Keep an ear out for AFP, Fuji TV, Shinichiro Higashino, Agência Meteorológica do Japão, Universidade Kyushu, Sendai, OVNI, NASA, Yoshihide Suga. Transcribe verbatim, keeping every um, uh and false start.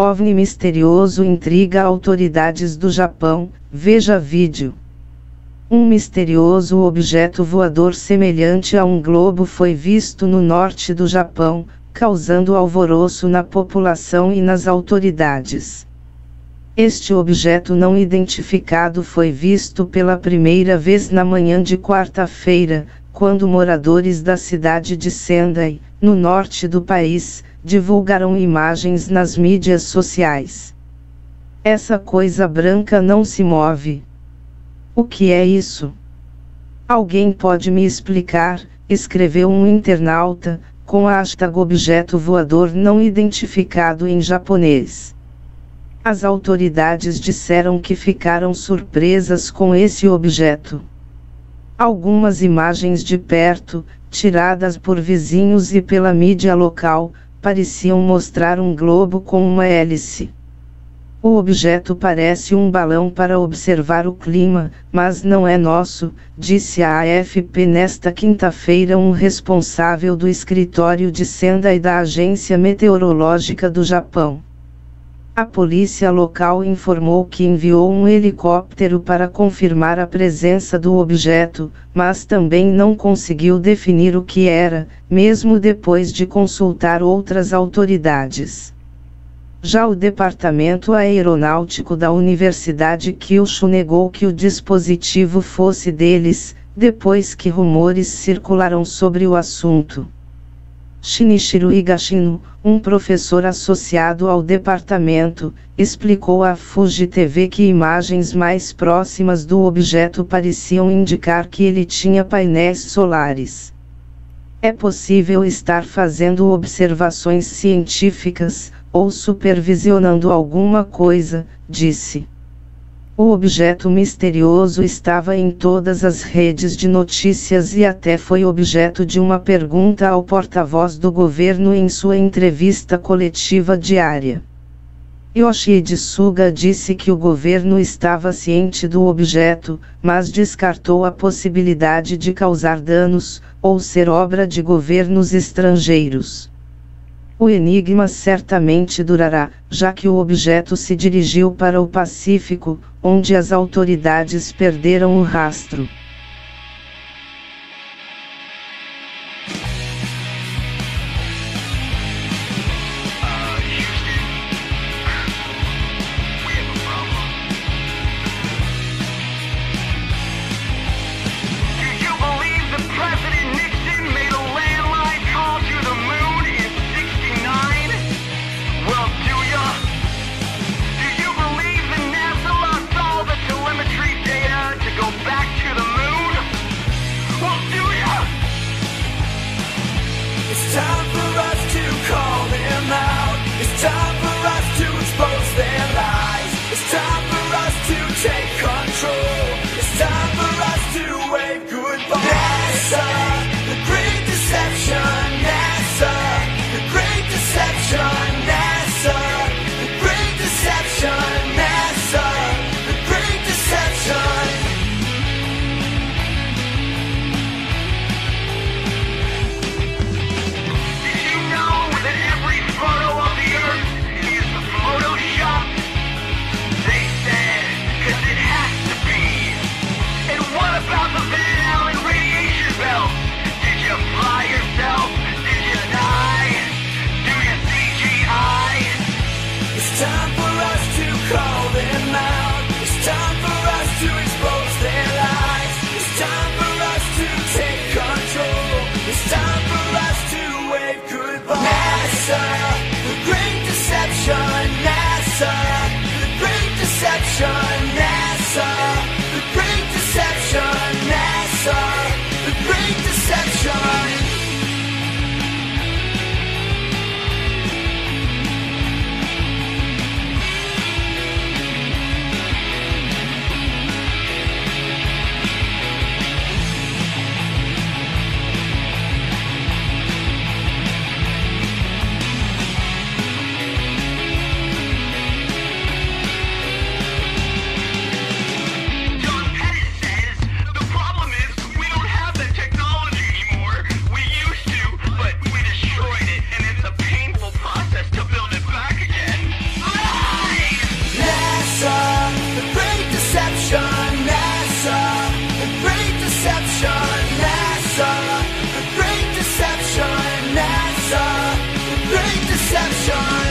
OVNI misterioso intriga autoridades do Japão, veja vídeo. Um misterioso objeto voador semelhante a um globo foi visto no norte do Japão, causando alvoroço na população e nas autoridades. Este objeto não identificado foi visto pela primeira vez na manhã de quarta-feira, quando moradores da cidade de Sendai, no norte do país, divulgaram imagens nas mídias sociais. Essa coisa branca não se move. O que é isso? Alguém pode me explicar? Escreveu um internauta, com a hashtag objeto voador não identificado em japonês. As autoridades disseram que ficaram surpresas com esse objeto. Algumas imagens de perto, tiradas por vizinhos e pela mídia local, pareciam mostrar um globo com uma hélice. O objeto parece um balão para observar o clima, mas não é nosso, disse a A F P nesta quinta-feira um responsável do escritório de Sendai da Agência Meteorológica do Japão. A polícia local informou que enviou um helicóptero para confirmar a presença do objeto, mas também não conseguiu definir o que era, mesmo depois de consultar outras autoridades. Já o Departamento Aeronáutico da Universidade Kyushu negou que o dispositivo fosse deles, depois que rumores circularam sobre o assunto. Shinichiro Higashino, um professor associado ao departamento, explicou à Fuji T V que imagens mais próximas do objeto pareciam indicar que ele tinha painéis solares. É possível estar fazendo observações científicas, ou supervisionando alguma coisa, disse. O objeto misterioso estava em todas as redes de notícias e até foi objeto de uma pergunta ao porta-voz do governo em sua entrevista coletiva diária. Yoshihide Suga disse que o governo estava ciente do objeto, mas descartou a possibilidade de causar danos, ou ser obra de governos estrangeiros. O enigma certamente durará, já que o objeto se dirigiu para o Pacífico, onde as autoridades perderam o rastro. It's time for us to call them out. It's time for us to expose their lies. It's time for us to take control. It's time for us to wave goodbye. NASA, the great deception. NASA, the great deception. NASA, the great deception. NASA, the great deception. deception.